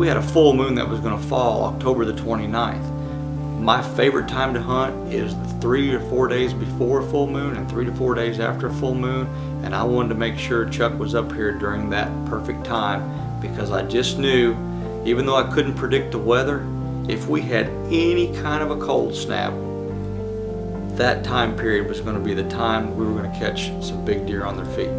We had a full moon that was going to fall October the 29th. My favorite time to hunt is 3 to 4 days before a full moon and 3 to 4 days after a full moon, and I wanted to make sure Chuck was up here during that perfect time, because I just knew, even though I couldn't predict the weather, if we had any kind of a cold snap, that time period was going to be the time we were going to catch some big deer on their feet.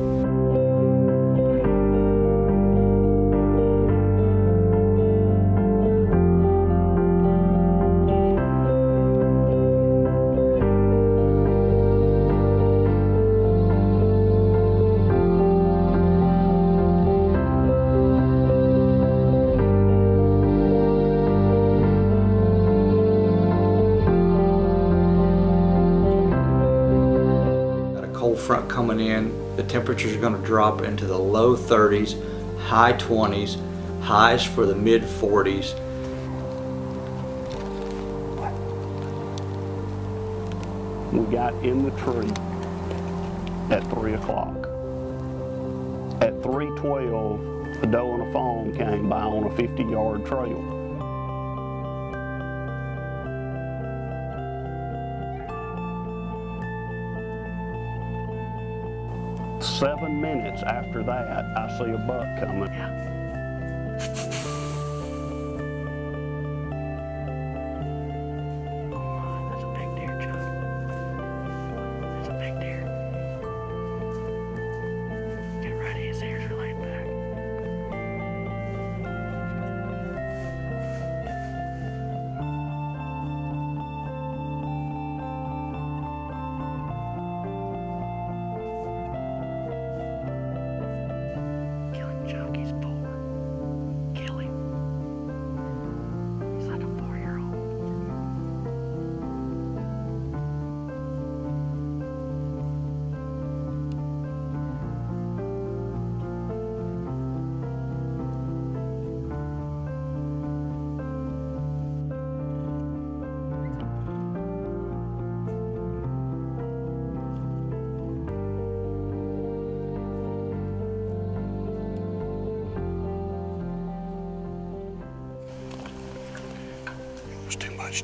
Front coming in, the temperatures are going to drop into the low 30s, high 20s, highs for the mid 40s. We got in the tree at 3 o'clock. At 3:12, a doe and a fawn came by on a 50-yard trail. Seven minutes after that, I see a buck coming. Oh, that's a big deer, Chuck. That's a big deer. Get right in his ears, relay back.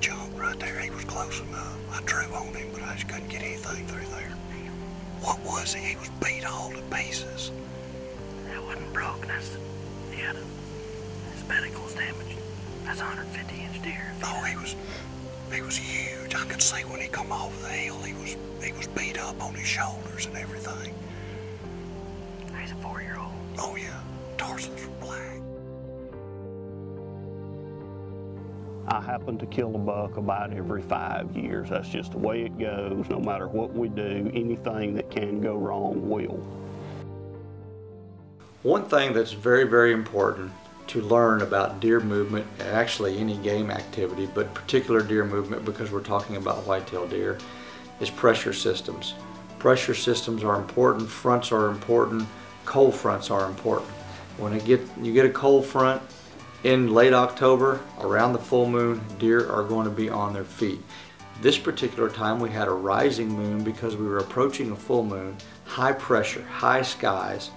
Jump right there. He was close enough. I drew on him, but I just couldn't get anything through there. What was he? He was beat all to pieces. That wasn't broke. Yeah, his pedicle's damaged. That's a 150-inch deer. Oh, he was huge. I could see when he come off the hill, he was beat up on his shoulders and everything. He's a 4-year-old. Oh yeah, tarsals were black. I happen to kill a buck about every 5 years. That's just the way it goes. No matter what we do, anything that can go wrong will. One thing that's very, very important to learn about deer movement, and actually any game activity, but particular deer movement because we're talking about whitetail deer, is pressure systems. Pressure systems are important, fronts are important, cold fronts are important. When you get a cold front, in late October, around the full moon, deer are going to be on their feet. This particular time we had a rising moon because we were approaching a full moon, high pressure, high skies,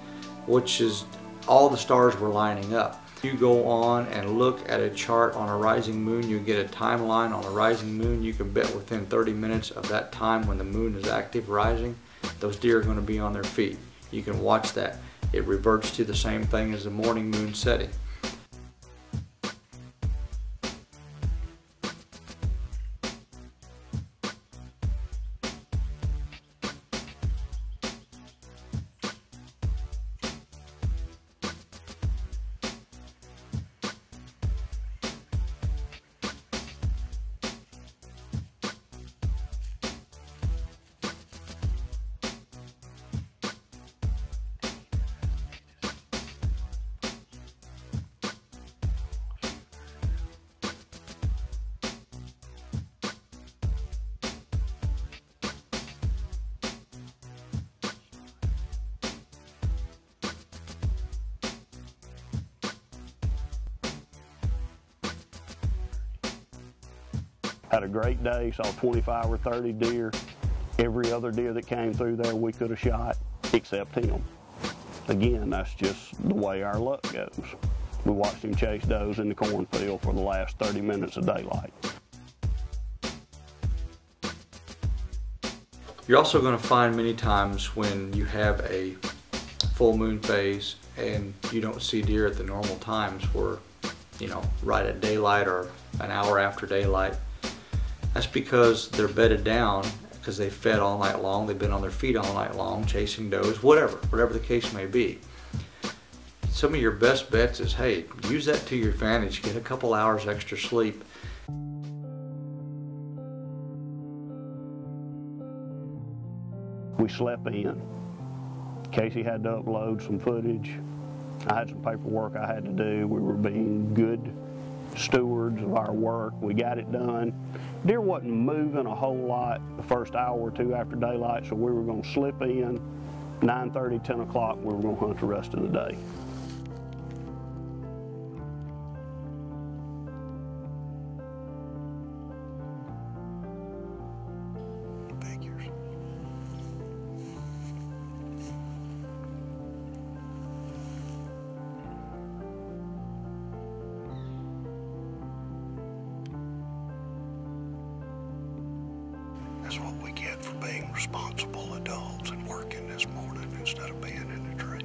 which is all the stars were lining up. You go on and look at a chart on a rising moon, you get a timeline on a rising moon, you can bet within 30 minutes of that time when the moon is active rising, those deer are going to be on their feet. You can watch that. It reverts to the same thing as the morning moon setting. Had a great day, saw 25 or 30 deer. Every other deer that came through there we could have shot, except him. Again, that's just the way our luck goes. We watched him chase does in the cornfield for the last 30 minutes of daylight. You're also going to find many times when you have a full moon phase and you don't see deer at the normal times, where, you know, right at daylight or an hour after daylight. That's because they're bedded down, because they fed all night long, they've been on their feet all night long, chasing does, whatever the case may be. Some of your best bets is, hey, use that to your advantage, get a couple hours extra sleep. We slept in. Casey had to upload some footage. I had some paperwork I had to do. We were being good stewards of our work. We got it done. Deer wasn't moving a whole lot the first hour or two after daylight, so we were going to slip in. 9:30, 10 o'clock, we were going to hunt the rest of the day. That's what we get for being responsible adults and working this morning instead of being in the tree.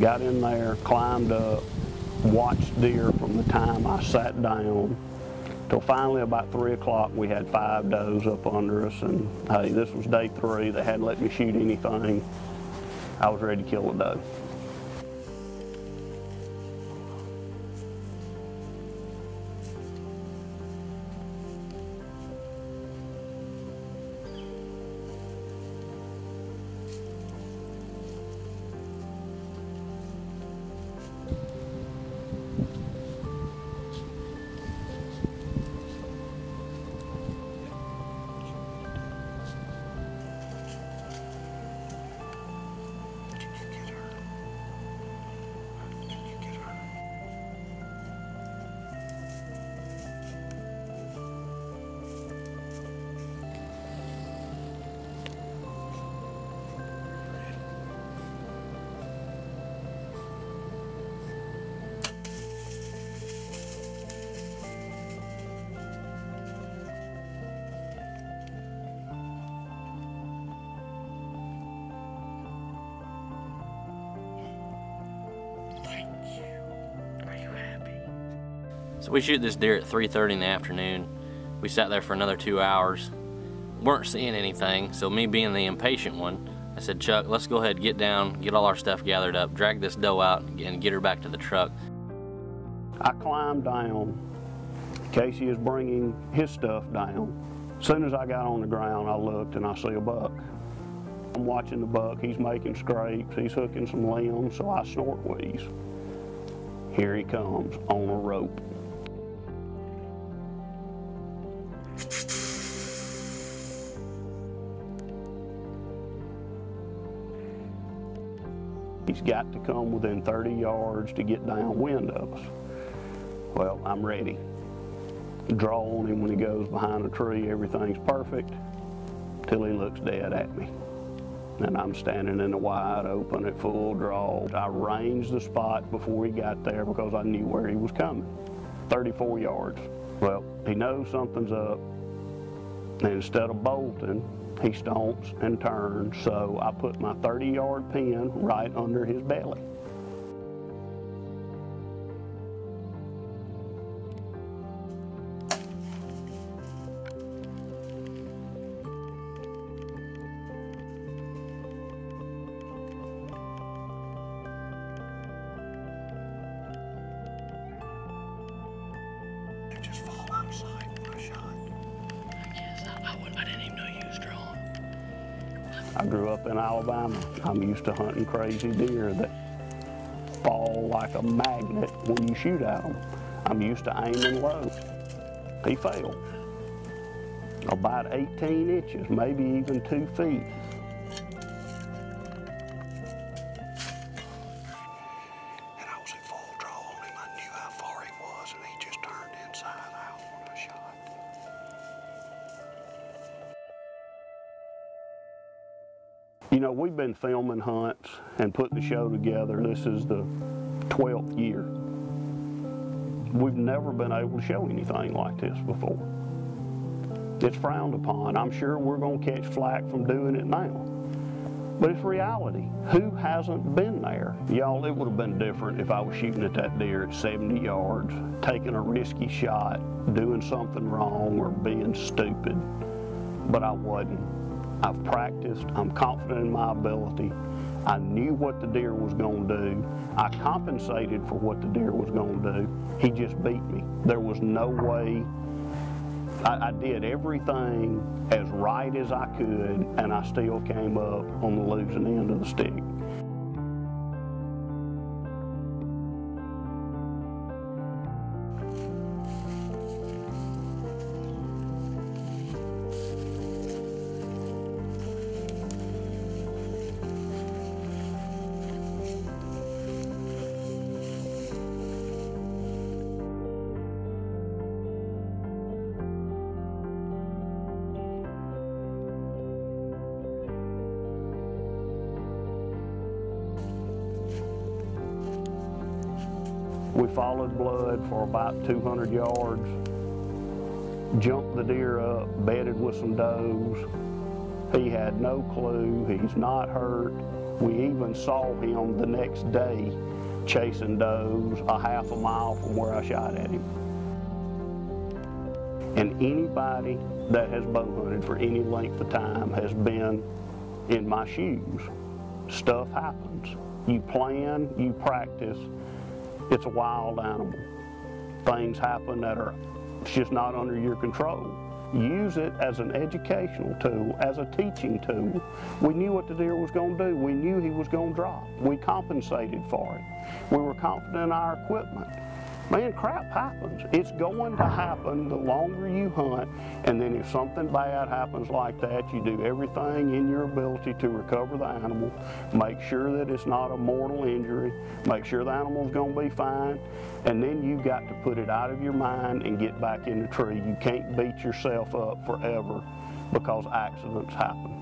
Got in there, climbed up, watched deer from the time I sat down till finally about 3 o'clock we had 5 does up under us, and hey, this was day 3, they hadn't let me shoot anything. I was ready to kill a doe. So we shoot this deer at 3:30 in the afternoon. We sat there for another 2 hours. Weren't seeing anything, so me being the impatient one, I said, Chuck, let's go ahead, get down, get all our stuff gathered up, drag this doe out and get her back to the truck. I climbed down. Casey is bringing his stuff down. As soon as I got on the ground, I looked and I see a buck. I'm watching the buck, he's making scrapes, he's hooking some limbs, so I snort wheeze. Here he comes on a rope. He's got to come within 30 yards to get downwind of us. Well, I'm ready. Draw on him when he goes behind a tree, everything's perfect, till he looks dead at me. And I'm standing in the wide open at full draw. I ranged the spot before he got there because I knew where he was coming. 34 yards. Well, he knows something's up, and instead of bolting, he stomps and turns, so I put my 30-yard pin right under his belly. They just fall outside for a shot. I didn't even know you was drawn. I grew up in Alabama. I'm used to hunting crazy deer that fall like a magnet when you shoot at them. I'm used to aiming low. He failed. About 18 inches, maybe even 2 feet. You know, we've been filming hunts and putting the show together. This is the 12th year. We've never been able to show anything like this before. It's frowned upon. I'm sure we're going to catch flack from doing it now. But it's reality. Who hasn't been there? Y'all, it would have been different if I was shooting at that deer at 70 yards, taking a risky shot, doing something wrong, or being stupid. But I wasn't. I've practiced. I'm confident in my ability. I knew what the deer was going to do. I compensated for what the deer was going to do. He just beat me. There was no way. I did everything as right as I could, and I still came up on the losing end of the stick. We followed blood for about 200 yards, jumped the deer up, bedded with some does. He had no clue, he's not hurt. We even saw him the next day chasing does a half a mile from where I shot at him. And anybody that has bow hunted for any length of time has been in my shoes. Stuff happens. You plan, you practice. It's a wild animal. Things happen that are just not under your control. Use it as an educational tool, as a teaching tool. We knew what the deer was going to do. We knew he was going to drop. We compensated for it. We were confident in our equipment. Man, crap happens. It's going to happen the longer you hunt, and then if something bad happens like that, you do everything in your ability to recover the animal, make sure that it's not a mortal injury, make sure the animal's going to be fine, and then you've got to put it out of your mind and get back in the tree. You can't beat yourself up forever because accidents happen.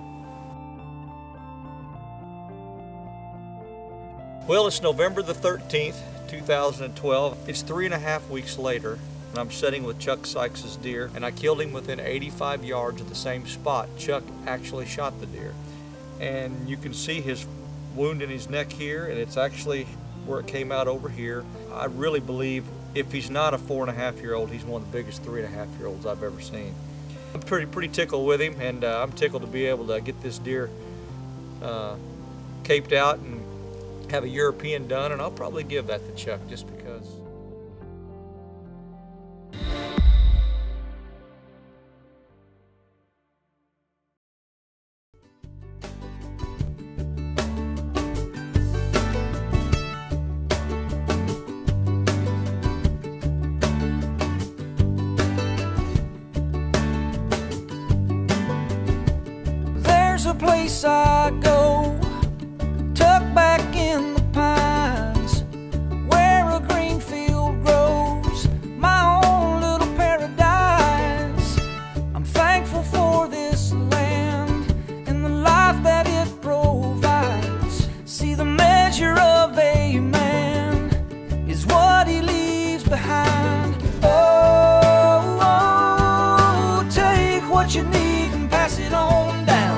Well, it's November the 13th, 2012. It's 3.5 weeks later, and I'm sitting with Chuck Sykes' deer, and I killed him within 85 yards of the same spot Chuck actually shot the deer. And you can see his wound in his neck here, and it's actually where it came out over here. I really believe if he's not a 4.5-year-old, he's one of the biggest 3.5-year-olds I've ever seen. I'm pretty tickled with him, and I'm tickled to be able to get this deer caped out and have a European done, and I'll probably give that to Chuck just because. There's a place I go back in the pines where a green field grows, my own little paradise. I'm thankful for this land and the life that it provides. See, the measure of a man is what he leaves behind. Oh, oh, take what you need and pass it on down.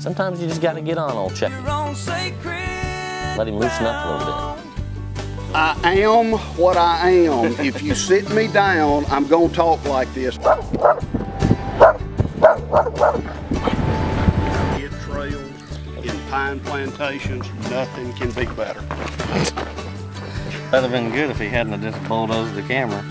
Sometimes you just got to get on old Chuck. Let him loosen up a little bit. I am what I am. If you sit me down, I'm going to talk like this. It trails in pine plantations. Nothing can be better. That'd have been good if he hadn't have just bulldozed the camera.